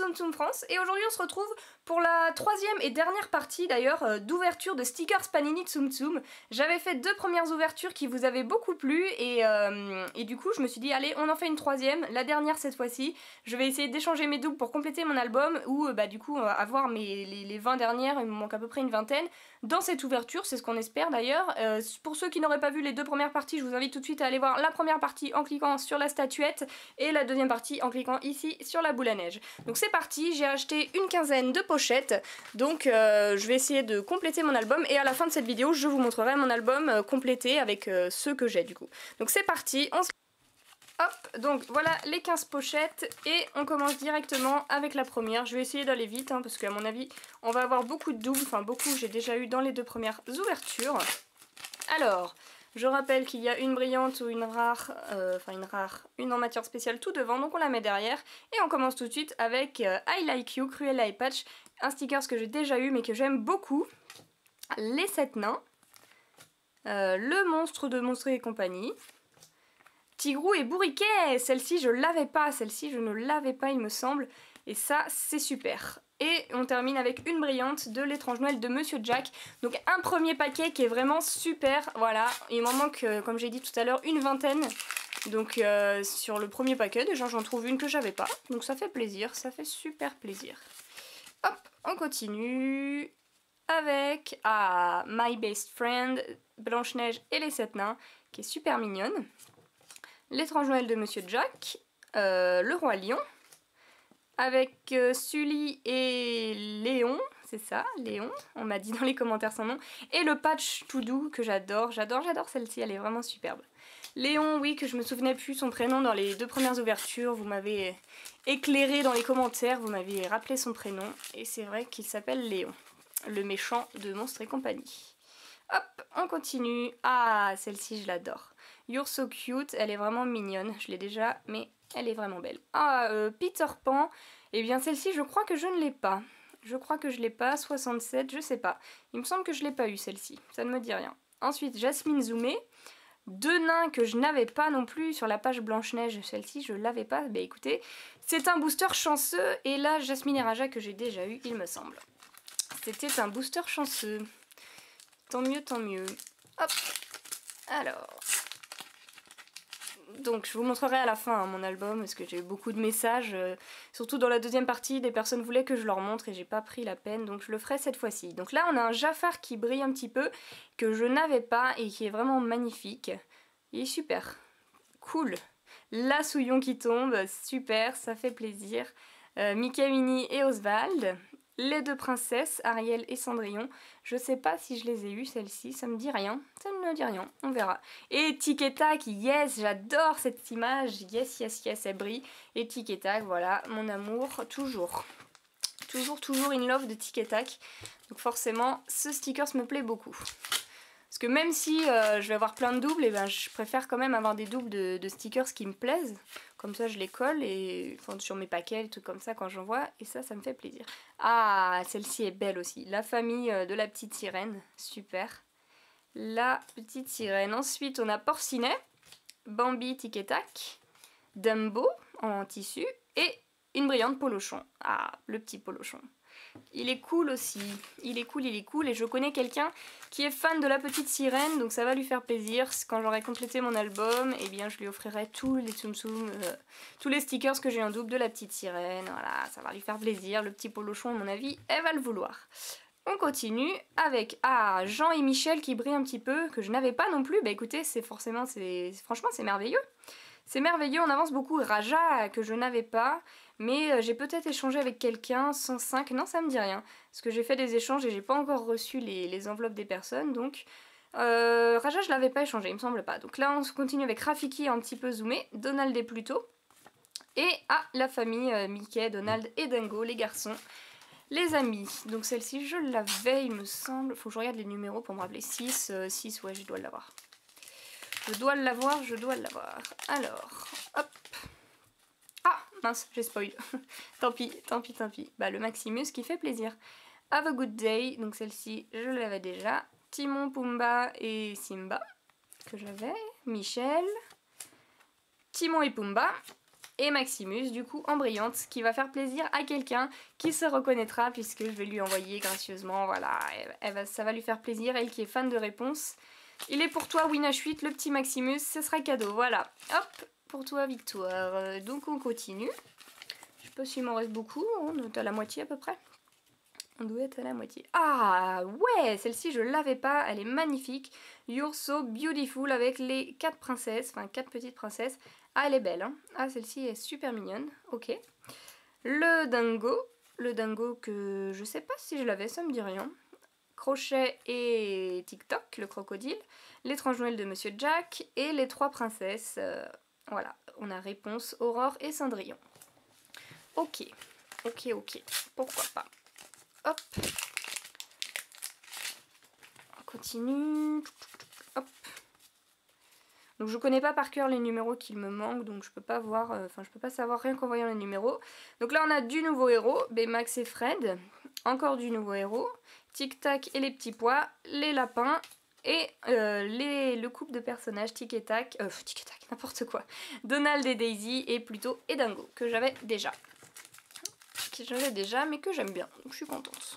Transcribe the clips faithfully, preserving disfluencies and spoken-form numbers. Tsum Tsum France et aujourd'hui on se retrouve pour la troisième et dernière partie d'ailleurs d'ouverture de stickers Panini Tsum Tsum. J'avais fait deux premières ouvertures qui vous avaient beaucoup plu et, euh, et du coup je me suis dit allez on en fait une troisième, la dernière cette fois-ci. Je vais essayer d'échanger mes doubles pour compléter mon album ou bah, du coup avoir mes, les, les vingt dernières, il me manque à peu près une vingtaine dans cette ouverture, c'est ce qu'on espère d'ailleurs. Euh, pour ceux qui n'auraient pas vu les deux premières parties, je vous invite tout de suite à aller voir la première partie en cliquant sur la statuette et la deuxième partie en cliquant ici sur la boule à neige. Donc c'est parti, j'ai acheté une quinzaine de pochettes, donc euh, je vais essayer de compléter mon album et à la fin de cette vidéo je vous montrerai mon album euh, complété avec euh, ceux que j'ai du coup. Donc c'est parti, on se... Hop, donc voilà les quinze pochettes et on commence directement avec la première. Je vais essayer d'aller vite hein, parce qu'à mon avis on va avoir beaucoup de doubles, enfin beaucoup j'ai déjà eu dans les deux premières ouvertures. Alors... je rappelle qu'il y a une brillante ou une rare, euh, enfin une rare, une en matière spéciale tout devant, donc on la met derrière. Et on commence tout de suite avec euh, I Like You, Cruella et Patch, un sticker que j'ai déjà eu mais que j'aime beaucoup. Les sept nains, euh, le monstre de Monstres et compagnie, Tigrou et Bourriquet. Celle-ci je l'avais pas, celle-ci je ne l'avais pas il me semble, et ça c'est super. Et on termine avec une brillante de l'étrange Noël de Monsieur Jack. Donc un premier paquet qui est vraiment super, voilà. Il m'en manque, euh, comme j'ai dit tout à l'heure, une vingtaine. Donc euh, sur le premier paquet, déjà j'en trouve une que j'avais pas. Donc ça fait plaisir, ça fait super plaisir. Hop, on continue avec ah, My Best Friend, Blanche-Neige et les sept nains, qui est super mignonne. L'étrange Noël de Monsieur Jack, euh, le Roi Lion. Avec euh, Sully et Léon, c'est ça, Léon, on m'a dit dans les commentaires son nom, et le patch tout doux que j'adore, j'adore, j'adore celle-ci, elle est vraiment superbe. Léon, oui, que je me souvenais plus son prénom dans les deux premières ouvertures, vous m'avez éclairé dans les commentaires, vous m'avez rappelé son prénom, et c'est vrai qu'il s'appelle Léon, le méchant de Monstres et compagnie. Hop, on continue, ah, celle-ci je l'adore. You're so cute, elle est vraiment mignonne, je l'ai déjà, mais... elle est vraiment belle. Ah, euh, Peter Pan. Eh bien, celle-ci, je crois que je ne l'ai pas. Je crois que je l'ai pas. soixante-sept, je sais pas. Il me semble que je l'ai pas eu, celle-ci. Ça ne me dit rien. Ensuite, Jasmine Zoumé. Deux nains que je n'avais pas non plus sur la page Blanche-Neige. Celle-ci, je l'avais pas. Bah écoutez, c'est un booster chanceux. Et là, Jasmine et Raja que j'ai déjà eu, il me semble. C'était un booster chanceux. Tant mieux, tant mieux. Hop. Alors... donc je vous montrerai à la fin hein, mon album parce que j'ai eu beaucoup de messages, euh, surtout dans la deuxième partie, des personnes voulaient que je leur montre et j'ai pas pris la peine, donc je le ferai cette fois-ci. Donc là on a un Jafar qui brille un petit peu, que je n'avais pas et qui est vraiment magnifique. Il est super, cool. La Souillon qui tombe, super, ça fait plaisir. Euh, Mickey, Minnie et Oswald. Les deux princesses, Ariel et Cendrillon. Je sais pas si je les ai eues, celles-ci, ça me dit rien. Ça ne me dit rien, on verra. Et Tic et Tac, yes, j'adore cette image. Yes, yes, yes, elle brille. Et Tic et Tac, voilà, mon amour, toujours. Toujours, toujours in love de Tic et Tac. Donc forcément, ce sticker me plaît beaucoup. Parce que même si euh, je vais avoir plein de doubles, et ben, je préfère quand même avoir des doubles de, de stickers qui me plaisent. Comme ça, je les colle et enfin, sur mes paquets, tout comme ça, quand j'en vois. Et ça, ça me fait plaisir. Ah, celle-ci est belle aussi. La famille de la petite sirène. Super. La petite sirène. Ensuite, on a Porcinet, Bambi, Tic et Tac, Dumbo en tissu et une brillante Polochon. Ah, le petit Polochon. Il est cool aussi, il est cool, il est cool et je connais quelqu'un qui est fan de la petite sirène donc ça va lui faire plaisir. Quand j'aurai complété mon album, eh bien je lui offrirai tous les Tsum Tsum, euh, tous les stickers que j'ai en double de la petite sirène, voilà, ça va lui faire plaisir. Le petit Polochon à mon avis, elle va le vouloir. On continue avec ah, Jean et Michel qui brillent un petit peu, que je n'avais pas non plus, bah écoutez c'est forcément, c'est franchement c'est merveilleux. C'est merveilleux, on avance beaucoup. Raja, que je n'avais pas, mais j'ai peut-être échangé avec quelqu'un, cent cinq, non ça me dit rien. Parce que j'ai fait des échanges et j'ai pas encore reçu les, les enveloppes des personnes, donc... Euh, Raja, je l'avais pas échangé, il me semble pas. Donc là, on continue avec Rafiki, un petit peu zoomé, Donald et Pluto. Et, ah, la famille, euh, Mickey, Donald et Dingo, les garçons, les amis. Donc celle-ci, je l'avais, il me semble. Faut que je regarde les numéros pour me rappeler. six, euh, six, ouais, je dois l'avoir. Je dois l'avoir, je dois l'avoir. Alors, hop. Ah, mince, j'ai spoil. Tant pis, tant pis, tant pis. Bah, le Maximus qui fait plaisir. Have a Good Day, donc celle-ci, je l'avais déjà. Timon, Pumba et Simba, que j'avais. Michel. Timon et Pumba. et Maximus du coup en brillante, ce qui va faire plaisir à quelqu'un qui se reconnaîtra puisque je vais lui envoyer gracieusement, voilà, elle va, ça va lui faire plaisir, elle qui est fan de réponses. Il est pour toi Winash huit, le petit Maximus, ce sera cadeau, voilà, hop, pour toi Victoire. Donc on continue, je sais pas s'il m'en reste beaucoup, on est à la moitié à peu près. On doit être à la moitié. Ah ouais, celle-ci je l'avais pas, elle est magnifique. You're so beautiful avec les quatre princesses, enfin quatre petites princesses. Ah elle est belle, hein. Ah celle-ci est super mignonne, ok. Le dingo, le dingo que je sais pas si je l'avais, ça me dit rien. Crochet et TikTok, le crocodile. L'étrange Noël de Monsieur Jack et les trois princesses. Euh, voilà, on a Réponse, Aurore et Cendrillon. Ok, ok, ok, pourquoi pas. Hop, on continue, hop, donc je connais pas par cœur les numéros qu'il me manque, donc je peux pas voir, enfin euh, je peux pas savoir rien qu'en voyant les numéros. Donc là on a du nouveau héros, B-Max et Fred, encore du nouveau héros, Tic Tac et les petits pois, les lapins et euh, les, le couple de personnages Tic et Tac, euh, Tic et Tac, n'importe quoi, Donald et Daisy et plutôt et Dingo, que j'avais déjà. Que j'avais déjà mais que j'aime bien, donc je suis contente,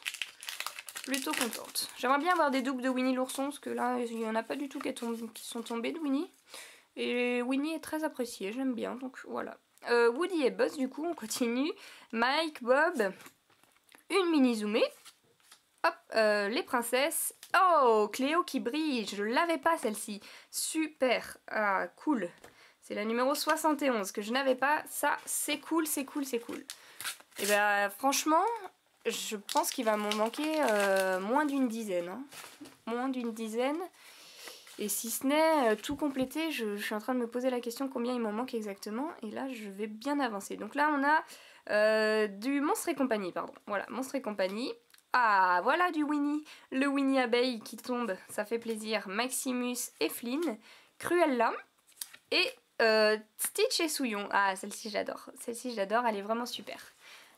plutôt contente. J'aimerais bien avoir des doubles de Winnie l'ourson parce que là il n'y en a pas du tout qui, tombé, qui sont tombés de Winnie, et Winnie est très appréciée, j'aime bien, donc voilà. euh, Woody et Buzz du coup on continue, Mike, Bob, une mini zoomée, hop, euh, les princesses, oh Cléo qui brille, je l'avais pas celle-ci, super, ah cool, c'est la numéro soixante et onze que je n'avais pas, ça c'est cool, c'est cool, c'est cool. Et eh bah ben, franchement, je pense qu'il va m'en manquer euh, moins d'une dizaine. Hein. Moins d'une dizaine. Et si ce n'est euh, tout complété, je, je suis en train de me poser la question combien il m'en manque exactement. Et là, je vais bien avancer. Donc là, on a euh, du Monstre et compagnie, pardon. Voilà, Monstre et compagnie. Ah, voilà du Winnie. Le Winnie abeille qui tombe, ça fait plaisir. Maximus et Flynn. Cruella. Et euh, Stitch et Souillon. Ah, celle-ci, j'adore. Celle-ci, j'adore. Elle est vraiment super.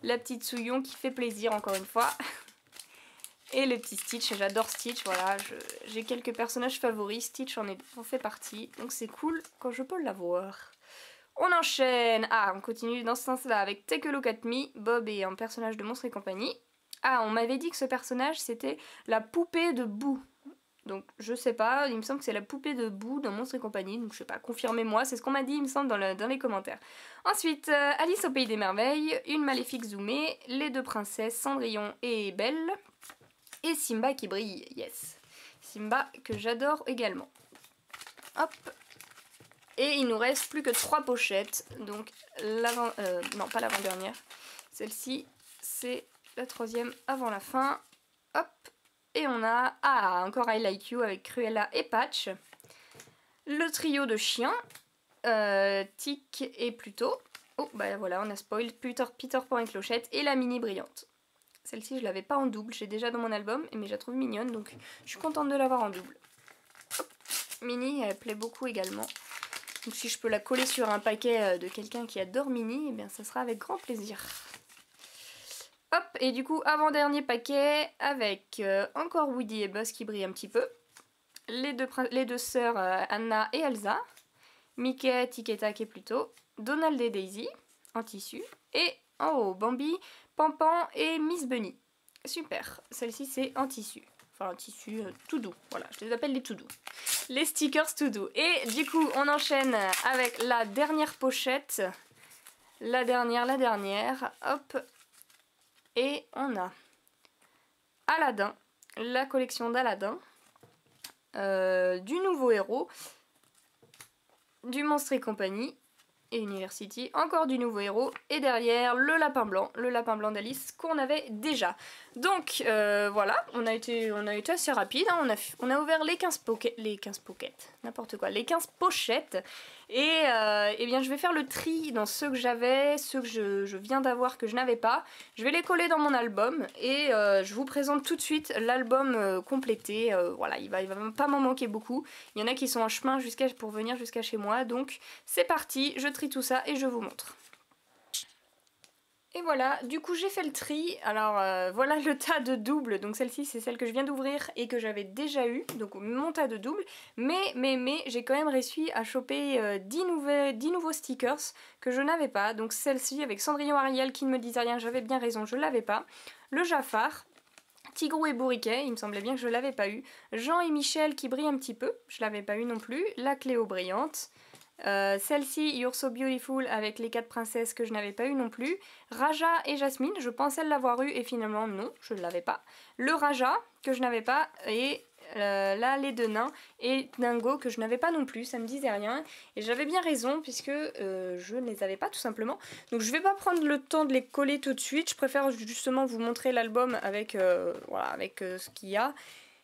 La petite Souillon qui fait plaisir encore une fois. Et le petit Stitch, j'adore Stitch, voilà, j'ai quelques personnages favoris, Stitch en, est, en fait partie, donc c'est cool quand je peux l'avoir. On enchaîne, ah on continue dans ce sens-là avec Take a Look at Me, Bob est un personnage de Monstre et compagnie. Ah on m'avait dit que ce personnage c'était la poupée de Boo. Donc je sais pas, il me semble que c'est la poupée de Boo dans Monstre et compagnie, donc je sais pas, confirmez-moi, c'est ce qu'on m'a dit il me semble dans, le, dans les commentaires. Ensuite, euh, Alice au Pays des Merveilles, une maléfique zoomée, les deux princesses Cendrillon et Belle, et Simba qui brille, yes. Simba que j'adore également. Hop. Et il nous reste plus que trois pochettes, donc l'avant... Euh, non, pas l'avant-dernière, celle-ci c'est la troisième avant la fin, hop. Et on a, ah, encore I Like You avec Cruella et Patch. Le trio de chiens, euh, Tic et Pluto. Oh, bah voilà, on a spoil, Peter, Peter Pan et Clochette et la mini brillante. Celle-ci, je l'avais pas en double, j'ai déjà dans mon album, mais je la trouve mignonne, donc je suis contente de l'avoir en double. Hop. Mini, elle plaît beaucoup également. Donc si je peux la coller sur un paquet de quelqu'un qui adore Mini, eh bien ça sera avec grand plaisir. Hop, et du coup, avant-dernier paquet, avec euh, encore Woody et Buzz qui brillent un petit peu, les deux, les deux sœurs euh, Anna et Elsa, Mickey, Tic et Tac et Pluto, Donald et Daisy, en tissu, et en haut, Bambi, Pampan et Miss Bunny. Super, celle-ci c'est en tissu, enfin en tissu euh, tout doux, voilà, je les appelle les tout doux. Les stickers tout doux. Et du coup, on enchaîne avec la dernière pochette, la dernière, la dernière, hop. Et on a Aladdin, la collection d'Aladdin, euh, du nouveau héros, du Monstre et compagnie, et University, encore du nouveau héros, et derrière le lapin blanc, le lapin blanc d'Alice qu'on avait déjà. Donc euh, voilà, on a été, on a été assez rapide, hein, on, a, on a ouvert les quinze pockets, les quinze pockets, n'importe quoi, les quinze pochettes, et euh, eh bien je vais faire le tri dans ceux que j'avais, ceux que je, je viens d'avoir que je n'avais pas, je vais les coller dans mon album, et euh, je vous présente tout de suite l'album euh, complété, euh, voilà, il va, il va pas m'en manquer beaucoup, il y en a qui sont en chemin jusqu'à pour venir jusqu'à chez moi, donc c'est parti, je trie tout ça et je vous montre. Et voilà, du coup j'ai fait le tri, alors euh, voilà le tas de doubles, donc celle-ci c'est celle que je viens d'ouvrir et que j'avais déjà eu, donc mon tas de doubles, mais mais mais j'ai quand même réussi à choper euh, dix, nouvel, dix nouveaux stickers que je n'avais pas, donc celle-ci avec Cendrillon Ariel qui ne me disait rien, j'avais bien raison, je l'avais pas, le Jafar, Tigrou et Bourriquet, il me semblait bien que je l'avais pas eu, Jean et Michel qui brillent un petit peu, je l'avais pas eu non plus, la Cléo brillante, Euh, celle-ci, You're So Beautiful avec les quatre princesses que je n'avais pas eu non plus, Raja et Jasmine, je pensais l'avoir eu et finalement non, je ne l'avais pas, le Raja que je n'avais pas et euh, là les deux nains et Dingo que je n'avais pas non plus, ça me disait rien et j'avais bien raison puisque euh, je ne les avais pas tout simplement, donc je vais pas prendre le temps de les coller tout de suite, je préfère justement vous montrer l'album avec, euh, voilà, avec euh, ce qu'il y a.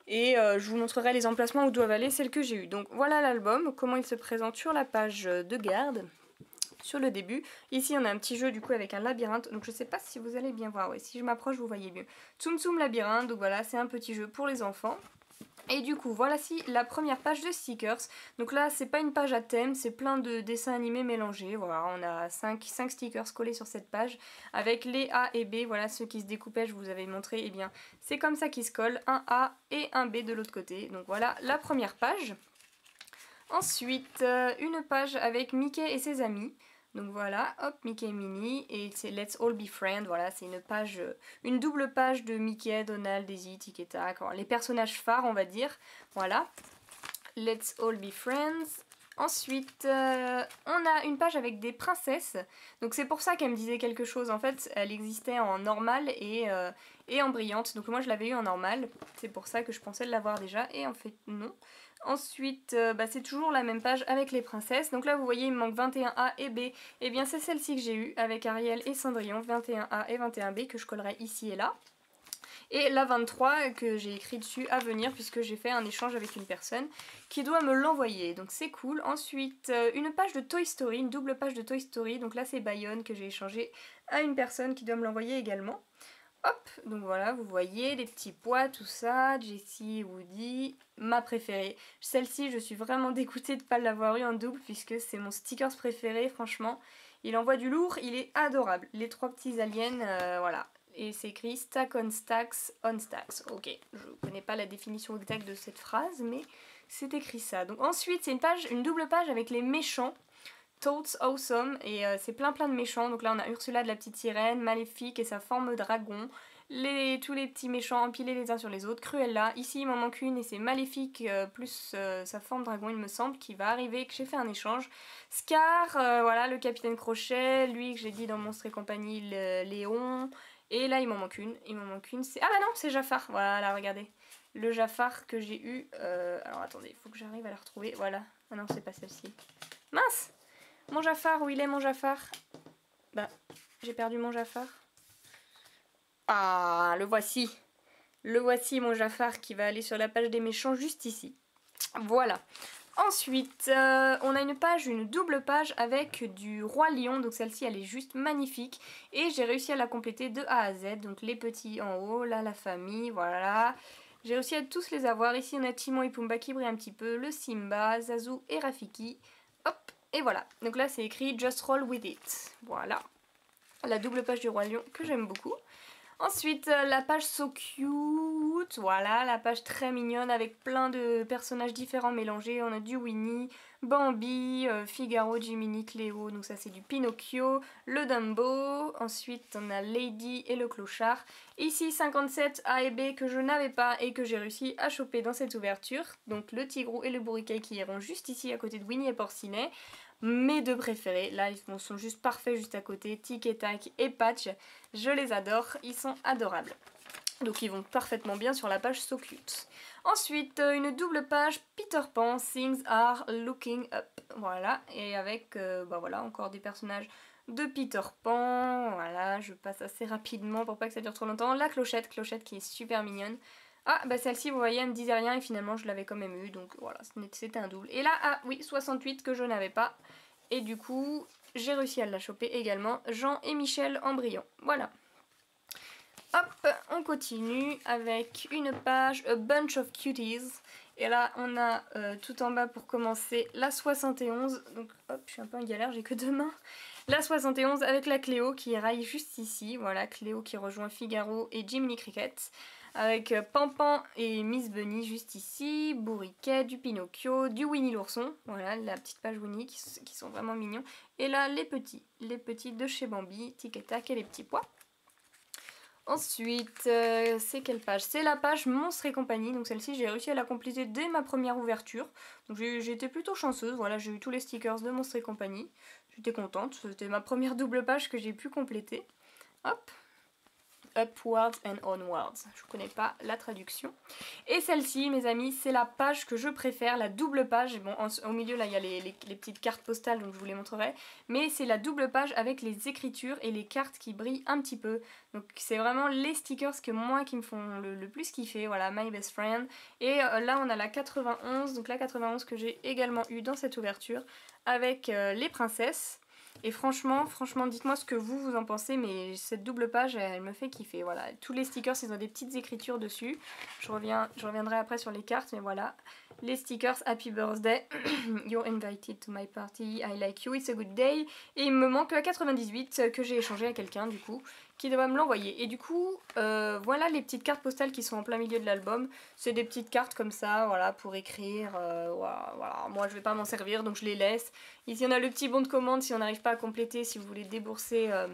Et euh, je vous montrerai les emplacements où doivent aller celles que j'ai eues. Donc voilà l'album, comment il se présente sur la page de garde, sur le début. Ici on a un petit jeu du coup avec un labyrinthe, donc je sais pas si vous allez bien voir, ouais, si je m'approche vous voyez mieux. Tsum Tsum labyrinthe, donc voilà c'est un petit jeu pour les enfants. Et du coup voilà si la première page de stickers, donc là c'est pas une page à thème, c'est plein de dessins animés mélangés, voilà on a cinq, cinq stickers collés sur cette page avec les A et B, voilà ceux qui se découpaient je vous avais montré, et eh bien c'est comme ça qu'ils se collent, un A et un B de l'autre côté, donc voilà la première page. Ensuite euh, une page avec Mickey et ses amis. Donc voilà, hop, Mickey et Minnie, et c'est Let's All Be Friends, voilà, c'est une page, une double page de Mickey, Donald, Daisy, Tic et Tac, les personnages phares on va dire, voilà, Let's All Be Friends. Ensuite, euh, on a une page avec des princesses, donc c'est pour ça qu'elle me disait quelque chose, en fait, elle existait en normale et, euh, et en brillante, donc moi je l'avais eu en normale, c'est pour ça que je pensais l'avoir déjà, et en fait non. Ensuite, euh, bah, c'est toujours la même page avec les princesses. Donc là, vous voyez, il me manque vingt et un A et B. Et eh bien, c'est celle-ci que j'ai eue avec Ariel et Cendrillon, vingt et un A et vingt et un B, que je collerai ici et là. Et la vingt-trois, que j'ai écrit dessus à venir, puisque j'ai fait un échange avec une personne qui doit me l'envoyer. Donc c'est cool. Ensuite, euh, une page de Toy Story, une double page de Toy Story. Donc là, c'est Bayonne que j'ai échangé à une personne qui doit me l'envoyer également. Hop, donc voilà, vous voyez, les petits pois, tout ça, Jessie, Woody, ma préférée. Celle-ci, je suis vraiment dégoûtée de ne pas l'avoir eu en double puisque c'est mon stickers préféré, franchement. Il envoie du lourd, il est adorable. Les trois petits aliens, euh, voilà. Et c'est écrit Stack on Stacks on Stacks. Ok, je connais pas la définition exacte de cette phrase, mais c'est écrit ça. Donc ensuite, c'est une page, une double page avec les méchants. Totes Awesome, et euh, c'est plein plein de méchants, donc là on a Ursula de la petite sirène, Maléfique et sa forme dragon, les, tous les petits méchants empilés les uns sur les autres, Cruella, ici il m'en manque une et c'est Maléfique euh, plus euh, sa forme dragon il me semble, qui va arriver, que j'ai fait un échange, Scar, euh, voilà le capitaine Crochet, lui que j'ai dit dans Monstres et compagnie, le, Léon, et là il m'en manque une, il m'en manque une, c'est... Ah bah non, c'est Jafar, voilà regardez, le Jafar que j'ai eu, euh... alors attendez, faut que j'arrive à la retrouver, voilà, ah non c'est pas celle-ci, mince! Mon Jafar, où il est mon Jafar? Bah, j'ai perdu mon Jafar. Ah, le voici. Le voici mon Jafar qui va aller sur la page des méchants juste ici. Voilà. Ensuite, euh, on a une page, une double page avec du Roi Lion. Donc celle-ci, elle est juste magnifique. Et j'ai réussi à la compléter de A à Z. Donc les petits en haut, là la famille, voilà. J'ai réussi à tous les avoir. Ici, on a Timon et Pumba qui brillent un petit peu. Le Simba, Zazu et Rafiki. Hop! Et voilà, donc là c'est écrit Just Roll With It, voilà, la double page du Roi Lion que j'aime beaucoup. Ensuite la page So Cute, voilà, la page très mignonne avec plein de personnages différents mélangés, on a du Winnie, Bambi, euh, Figaro, Jiminy, Cléo, donc ça c'est du Pinocchio, le Dumbo, ensuite on a Lady et le Clochard. Ici cinquante-sept A et B que je n'avais pas et que j'ai réussi à choper dans cette ouverture, donc le Tigrou et le Bourriquet qui iront juste ici à côté de Winnie et Porcinet. Mes deux préférés, là ils sont juste parfaits juste à côté, Tic et Tac et Patch, je les adore, ils sont adorables. Donc ils vont parfaitement bien sur la page So Cute. Ensuite, une double page Peter Pan, Things Are Looking Up. Voilà, et avec euh, bah voilà, encore des personnages de Peter Pan. Voilà, je passe assez rapidement pour pas que ça dure trop longtemps. La clochette, clochette qui est super mignonne. Ah, bah celle-ci, vous voyez, elle me disait rien et finalement je l'avais quand même eu, donc voilà, c'était un double. Et là, ah oui, soixante-huit que je n'avais pas. Et du coup, j'ai réussi à la choper également. Jean et Michel en brillant. Voilà. Hop, on continue avec une page, A Bunch of Cuties. Et là, on a euh, tout en bas pour commencer la soixante et onze. Donc hop, je suis un peu en galère, j'ai que deux mains. La soixante et onze avec la Cléo qui raille juste ici. Voilà, Cléo qui rejoint Figaro et Jiminy Cricket. Avec Pampan et Miss Bunny juste ici, Bourriquet, du Pinocchio, du Winnie l'ourson, voilà la petite page Winnie qui, qui sont vraiment mignons. Et là les petits, les petits de chez Bambi, Tic et Tac et les petits pois. Ensuite, euh, c'est quelle page? C'est la page Monstres et compagnie, donc celle-ci j'ai réussi à la compléter dès ma première ouverture. Donc j'ai été plutôt chanceuse, voilà j'ai eu tous les stickers de Monstres et compagnie, j'étais contente, c'était ma première double page que j'ai pu compléter. Hop! Upwards and Onwards, je connais pas la traduction. Et celle-ci mes amis, c'est la page que je préfère, la double page. Bon, en, au milieu là il y a les, les, les petites cartes postales, donc je vous les montrerai, mais c'est la double page avec les écritures et les cartes qui brillent un petit peu, donc c'est vraiment les stickers que moi qui me font le, le plus kiffer. Voilà, My Best Friend, et euh, là on a la quatre-vingt-onze, donc la quatre-vingt-onze que j'ai également eu dans cette ouverture avec euh, les princesses. Et franchement, franchement, dites-moi ce que vous, vous en pensez, mais cette double page, elle me fait kiffer, voilà. Tous les stickers, ils ont des petites écritures dessus. Je, reviens, je reviendrai après sur les cartes, mais voilà. Les stickers, Happy Birthday, You're invited to my party, I like you, it's a good day. Et il me manque la quatre-vingt-dix-huit que j'ai échangé à quelqu'un, du coup, qui doit me l'envoyer. Et du coup, euh, voilà les petites cartes postales qui sont en plein milieu de l'album. C'est des petites cartes comme ça, voilà, pour écrire. Euh, voilà, voilà, moi, je vais pas m'en servir, donc je les laisse. Ici, on a le petit bon de commande, si on n'arrive pas à compléter, si vous voulez débourser euh,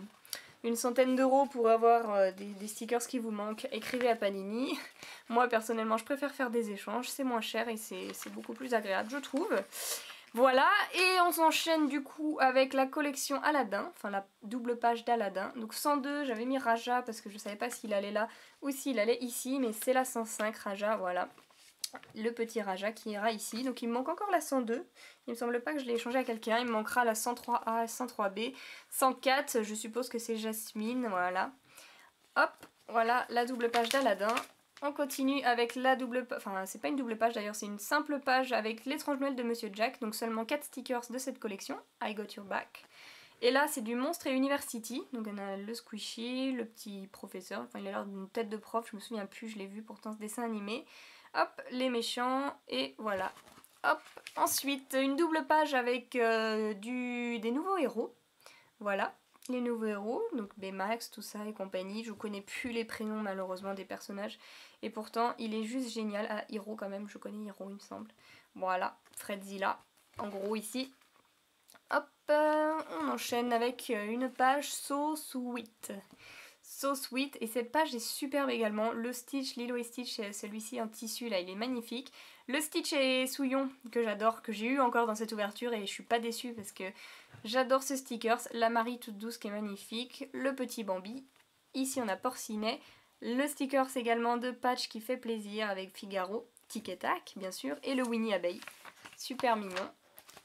une centaine d'euros pour avoir euh, des, des stickers qui vous manquent, écrivez à Panini. Moi personnellement je préfère faire des échanges, c'est moins cher et c'est beaucoup plus agréable je trouve. Voilà, et on s'enchaîne du coup avec la collection Aladdin, enfin la double page d'Aladdin. Donc cent deux, j'avais mis Raja parce que je savais pas s'il allait là ou s'il allait ici, mais c'est la cent cinq Raja, voilà. Le petit Raja qui ira ici, donc il me manque encore la cent deux, il me semble pas que je l'ai échangé à quelqu'un, il me manquera la cent trois A, cent trois B, cent quatre, je suppose que c'est Jasmine, voilà. Hop, voilà la double page d'Aladin. On continue avec la double page, enfin c'est pas une double page d'ailleurs, c'est une simple page avec l'étrange Noël de Monsieur Jack, donc seulement quatre stickers de cette collection, I Got Your Back. Et là c'est du Monstre et University, donc on a le squishy, le petit professeur, enfin il a l'air d'une tête de prof, je me souviens plus, je l'ai vu pourtant ce dessin animé. Hop, les méchants, et voilà. Hop, ensuite, une double page avec euh, du, des nouveaux héros. Voilà, les nouveaux héros, donc Baymax, tout ça et compagnie. Je connais plus les prénoms malheureusement des personnages. Et pourtant, il est juste génial. Ah, Hiro quand même, je connais Hiro il me semble. Voilà, Fredzilla, en gros ici. Hop, euh, on enchaîne avec une page So Sweet. So Sweet, et cette page est superbe également, le Stitch, Lilo et Stitch, celui-ci en tissu là il est magnifique, le Stitch et Souillon que j'adore, que j'ai eu encore dans cette ouverture et je suis pas déçue parce que j'adore ce stickers, la Marie toute douce qui est magnifique, le petit Bambi, ici on a Porcinet, le stickers également de Patch qui fait plaisir avec Figaro, Tic et Tac bien sûr, et le Winnie Abeille, super mignon.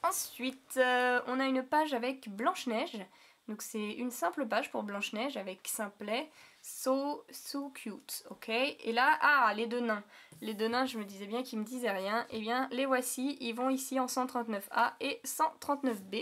Ensuite euh, on a une page avec Blanche-Neige. Donc c'est une simple page pour Blanche-Neige avec Simplet, so, so cute, ok. Et là, ah, les deux nains. Les deux nains, je me disais bien qu'ils me disaient rien. Et bien, les voici, ils vont ici en cent trente-neuf A et cent trente-neuf B.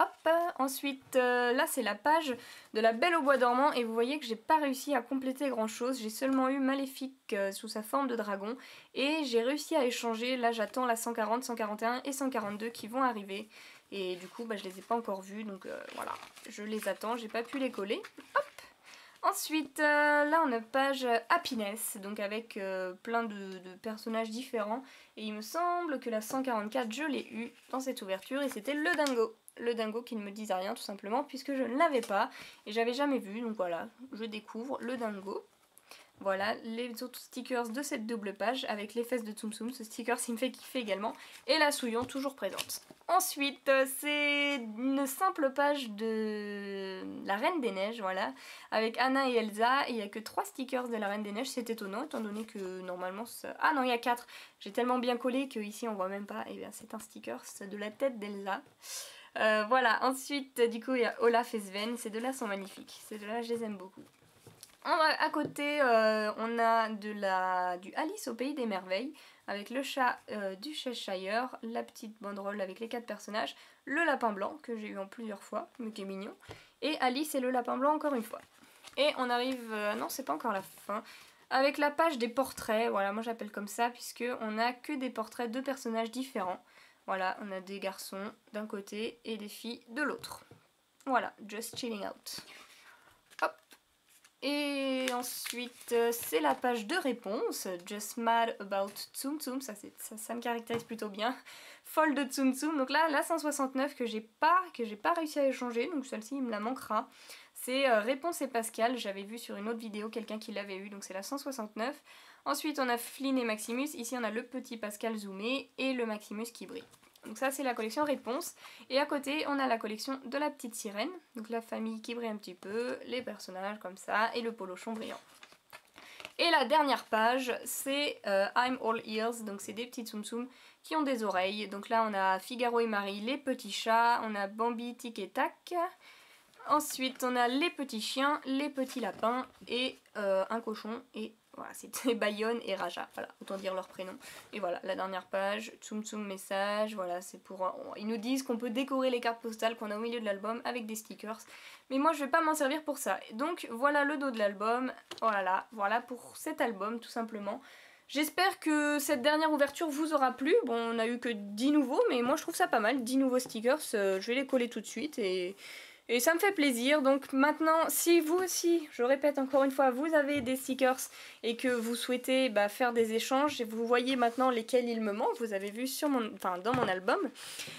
Hop, ensuite, euh, là c'est la page de la Belle au bois dormant et vous voyez que j'ai pas réussi à compléter grand chose, j'ai seulement eu Maléfique euh, sous sa forme de dragon et j'ai réussi à échanger, là j'attends la cent quarante, cent quarante et un et cent quarante-deux qui vont arriver et du coup bah, je les ai pas encore vus donc euh, voilà, je les attends, j'ai pas pu les coller, hop. Ensuite, euh, là on a page Happiness, donc avec euh, plein de, de personnages différents et il me semble que la cent quarante-quatre je l'ai eu dans cette ouverture et c'était le dingo. Le dingo qui ne me disait rien tout simplement puisque je ne l'avais pas et j'avais jamais vu, donc voilà, je découvre le dingo. Voilà les autres stickers de cette double page avec les fesses de Tsum Tsum, ce sticker il me fait kiffer également, et la Souillon toujours présente. Ensuite c'est une simple page de la Reine des Neiges, voilà, avec Anna et Elsa, et il n'y a que trois stickers de la Reine des Neiges, c'est étonnant étant donné que normalement ça... Ah non il y a quatre, j'ai tellement bien collé que ici on voit même pas, et eh bien c'est un sticker de la tête d'Elsa. Euh, voilà, ensuite du coup il y a Olaf et Sven, ces deux là sont magnifiques, ces deux là je les aime beaucoup. En, à côté euh, on a de la, du Alice au pays des merveilles avec le chat euh, du Cheshire, la petite banderole avec les quatre personnages, le lapin blanc que j'ai eu en plusieurs fois mais qui est mignon, et Alice et le lapin blanc encore une fois. Et on arrive, euh, non c'est pas encore la fin, avec la page des portraits, voilà moi j'appelle comme ça puisque on a que des portraits de personnages différents. Voilà, on a des garçons d'un côté et des filles de l'autre. Voilà, just chilling out. Hop. Et ensuite, c'est la page de réponse. Just mad about Tsum Tsum. Ça, ça, ça me caractérise plutôt bien. Folle de Tsum Tsum. Donc là, la cent soixante-neuf que j'ai pas, que j'ai pas réussi à échanger. Donc celle-ci, il me la manquera. C'est euh, Réponse et Pascal. J'avais vu sur une autre vidéo quelqu'un qui l'avait eu. Donc c'est la cent soixante-neuf. Ensuite, on a Flynn et Maximus. Ici, on a le petit Pascal zoomé et le Maximus qui brille. Donc ça, c'est la collection Réponse. Et à côté, on a la collection de la petite sirène. Donc la famille qui brille un petit peu, les personnages comme ça, et le polochon brillant. Et la dernière page, c'est euh, I'm All Ears. Donc c'est des petites Tsum Tsum qui ont des oreilles. Donc là, on a Figaro et Marie, les petits chats. On a Bambi, Tic et Tac. Ensuite, on a les petits chiens, les petits lapins, et euh, un cochon, et... Voilà, c'était Bayonne et Raja, voilà, autant dire leur prénom. Et voilà, la dernière page, Tsum Tsum message, voilà, c'est pour... On, ils nous disent qu'on peut décorer les cartes postales qu'on a au milieu de l'album avec des stickers. Mais moi, je vais pas m'en servir pour ça. Donc, voilà le dos de l'album, voilà, voilà pour cet album, tout simplement. J'espère que cette dernière ouverture vous aura plu. Bon, on a eu que dix nouveaux, mais moi, je trouve ça pas mal, dix nouveaux stickers. Euh, je vais les coller tout de suite et... Et ça me fait plaisir, donc maintenant, si vous aussi, je répète encore une fois, vous avez des stickers et que vous souhaitez bah, faire des échanges, et vous voyez maintenant lesquels il me manque, vous avez vu sur mon, enfin, dans mon album,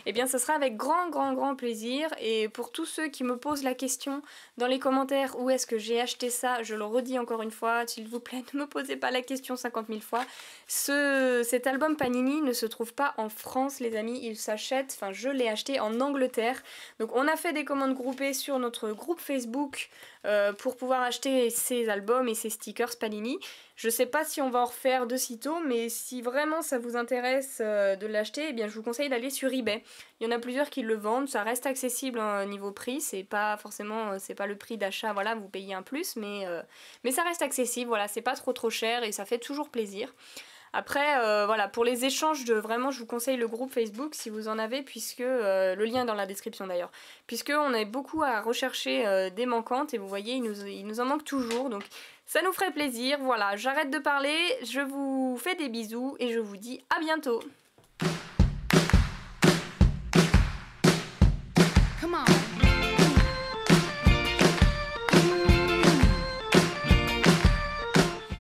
et bien ce sera avec grand, grand, grand plaisir. Et pour tous ceux qui me posent la question dans les commentaires, où est-ce que j'ai acheté ça, je le redis encore une fois, s'il vous plaît, ne me posez pas la question cinquante mille fois. Ce, cet album Panini ne se trouve pas en France, les amis, il s'achète, enfin je l'ai acheté en Angleterre. Donc on a fait des commandes groupées sur notre groupe Facebook euh, pour pouvoir acheter ces albums et ces stickers Panini. Je sais pas si on va en refaire de sitôt, mais si vraiment ça vous intéresse euh, de l'acheter, eh bien je vous conseille d'aller sur eBay. Il y en a plusieurs qui le vendent, ça reste accessible hein, niveau prix, c'est pas forcément, c'est pas le prix d'achat, voilà, vous payez un plus, mais, euh, mais ça reste accessible, voilà, c'est pas trop trop cher et ça fait toujours plaisir. Après, euh, voilà, pour les échanges, de, vraiment, je vous conseille le groupe Facebook si vous en avez, puisque euh, le lien est dans la description d'ailleurs, puisqu'on est beaucoup à rechercher euh, des manquantes, et vous voyez, il nous, il nous en manque toujours, donc ça nous ferait plaisir. Voilà, j'arrête de parler, je vous fais des bisous, et je vous dis à bientôt. Come on.